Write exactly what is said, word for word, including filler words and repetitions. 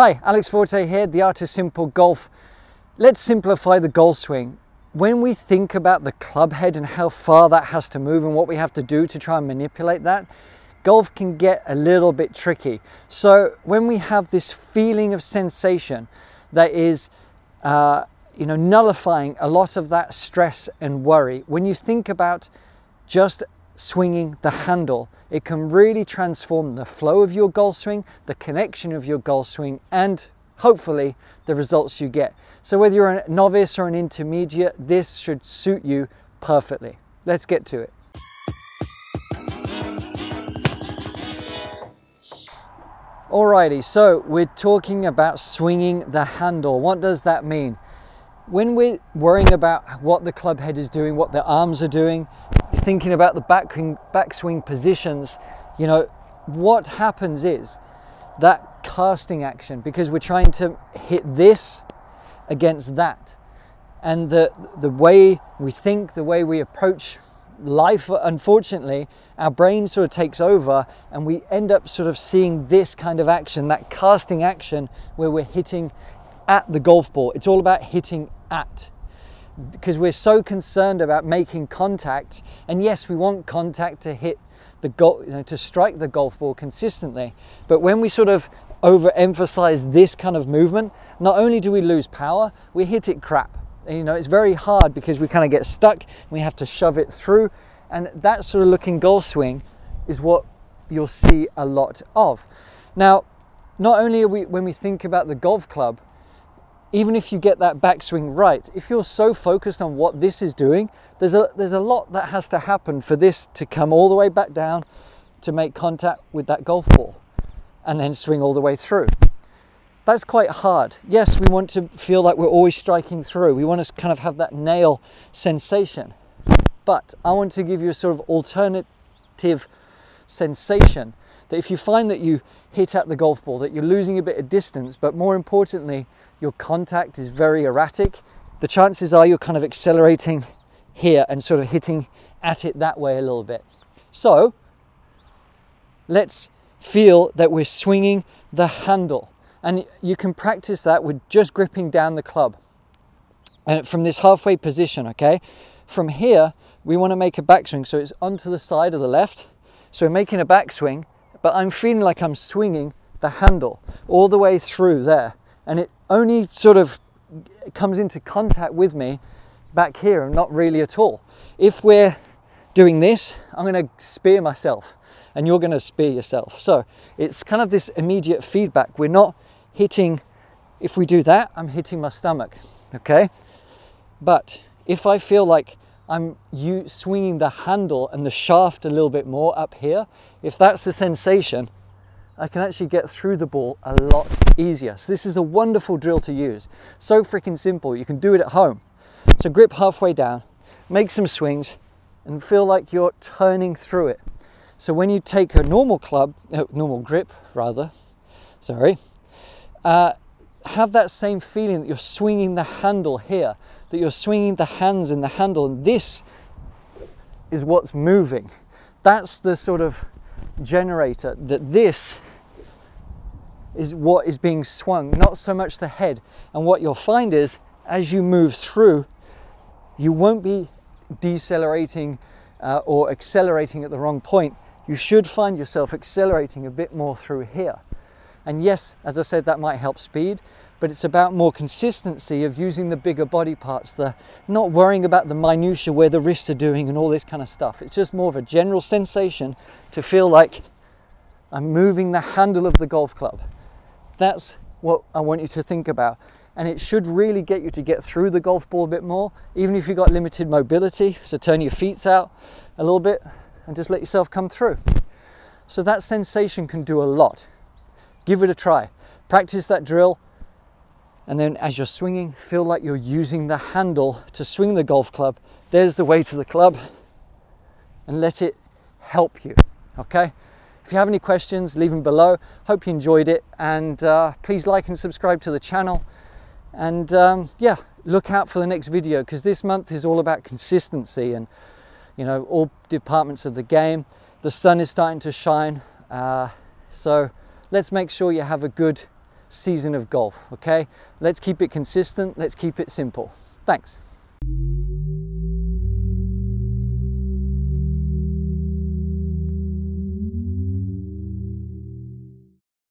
Hi, Alex Fortey here, The Art of Simple Golf. Let's simplify the golf swing. When we think about the club head and how far that has to move and what we have to do to try and manipulate that, golf can get a little bit tricky. So when we have this feeling of sensation that is uh, you know, nullifying a lot of that stress and worry, when you think about just swinging the handle, it can really transform the flow of your golf swing, the connection of your golf swing, and hopefully the results you get. So whether you're a novice or an intermediate, this should suit you perfectly. Let's get to it. Alrighty, so we're talking about swinging the handle. What does that mean? When we're worrying about what the club head is doing, what the arms are doing, thinking about the backswing, backswing positions, you know, what happens is that casting action, because we're trying to hit this against that. And the, the way we think, the way we approach life, unfortunately, our brain sort of takes over and we end up sort of seeing this kind of action, that casting action where we're hitting at the golf ball. It's all about hitting at. Because we're so concerned about making contact, and yes, we want contact to hit the goal, you know, to strike the golf ball consistently. But when we sort of overemphasize this kind of movement, not only do we lose power, we hit it crap. And, you know, it's very hard because we kind of get stuck. And we have to shove it through, and that sort of looking golf swing is what you'll see a lot of. Now, not only are we when we think about the golf club. Even if you get that backswing right, if you're so focused on what this is doing, there's a, there's a lot that has to happen for this to come all the way back down to make contact with that golf ball and then swing all the way through. That's quite hard. Yes, we want to feel like we're always striking through. We want to kind of have that nail sensation. But I want to give you a sort of alternative sensation that if you find that you hit at the golf ball, that you're losing a bit of distance, but more importantly, your contact is very erratic, the chances are you're kind of accelerating here and sort of hitting at it that way a little bit. So let's feel that we're swinging the handle, and you can practice that with just gripping down the club and from this halfway position, okay? From here, we want to make a backswing, so it's onto the side of the left. So we're making a backswing, but I'm feeling like I'm swinging the handle all the way through there. And it only sort of comes into contact with me back here and not really at all. If we're doing this, I'm gonna spear myself and you're gonna spear yourself. So it's kind of this immediate feedback. We're not hitting, if we do that, I'm hitting my stomach, okay? But if I feel like I'm you swinging the handle and the shaft a little bit more up here, if that's the sensation, I can actually get through the ball a lot easier. So this is a wonderful drill to use. So freaking simple, you can do it at home. So grip halfway down, make some swings, and feel like you're turning through it. So when you take a normal club, no, normal grip rather, sorry, uh, have that same feeling that you're swinging the handle here, that you're swinging the hands in the handle, and this is what's moving. That's the sort of generator, that this is what is being swung, not so much the head. And what you'll find is, as you move through, you won't be decelerating uh, or accelerating at the wrong point. You should find yourself accelerating a bit more through here. And yes, as I said, that might help speed, but it's about more consistency of using the bigger body parts, the not worrying about the minutiae where the wrists are doing and all this kind of stuff. It's just more of a general sensation to feel like I'm moving the handle of the golf club. That's what I want you to think about. And it should really get you to get through the golf ball a bit more, even if you've got limited mobility. So turn your feet out a little bit and just let yourself come through. So that sensation can do a lot. Give it a try, practice that drill, and then as you're swinging, feel like you're using the handle to swing the golf club. There's the way to the club, and let it help you, okay? If you have any questions, leave them below. Hope you enjoyed it, and uh, please like and subscribe to the channel. And um, yeah, look out for the next video, because this month is all about consistency and, you know, all departments of the game. The sun is starting to shine, uh, so let's make sure you have a good season of golf, okay? Let's keep it consistent, let's keep it simple. Thanks.